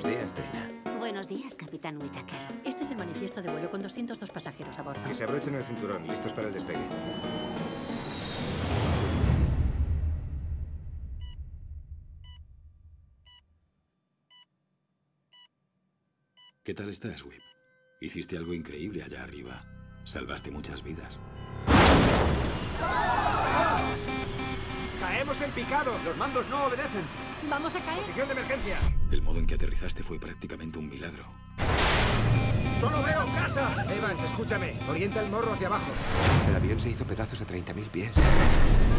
Buenos días, Trina. Buenos días, Capitán Whitaker. Este es el manifiesto de vuelo con 202 pasajeros a bordo. Que se abrochen el cinturón, listos para el despegue. ¿Qué tal estás, Whip? Hiciste algo increíble allá arriba. Salvaste muchas vidas. ¡Caemos en picado! ¡Los mandos no obedecen! ¡Vamos a caer! ¡Posición de emergencia! El modo en que aterrizaste fue prácticamente un milagro. ¡Solo veo casas! Evans, escúchame. Orienta el morro hacia abajo. El avión se hizo pedazos a 30.000 pies.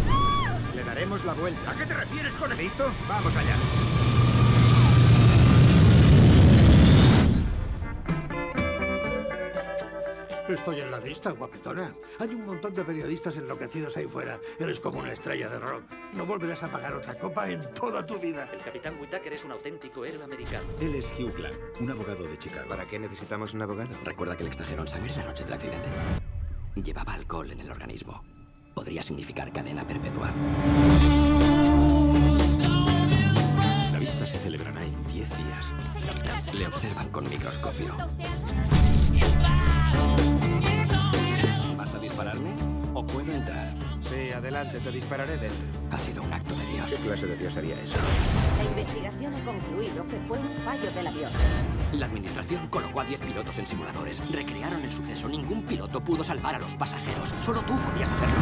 ¡Ah! Le daremos la vuelta. ¿A qué te refieres con eso? ¿Listo? ¡Vamos allá! Estoy en la lista, guapetona. Hay un montón de periodistas enloquecidos ahí fuera. Eres como una estrella de rock. No volverás a pagar otra copa en toda tu vida. El Capitán Whitaker es un auténtico héroe americano. Él es Hugh Lang, un abogado de Chicago. ¿Para qué necesitamos un abogado? Recuerda que le extrajeron sangre la noche del accidente. Llevaba alcohol en el organismo. Podría significar cadena perpetua. La vista se celebrará en 10 días. Le observan con microscopio. ¿Vas a dispararme o puedo entrar? Sí, adelante, te dispararé dentro. Ha sido un acto de Dios. ¿Qué clase de Dios haría eso? La investigación ha concluido que fue un fallo del avión. La administración colocó a 10 pilotos en simuladores. Recrearon el suceso. Ningún piloto pudo salvar a los pasajeros. Solo tú podías hacerlo.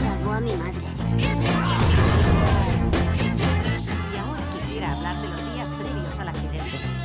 Salvó a mi madre. Y ahora quisiera hablar de los días previos al accidente.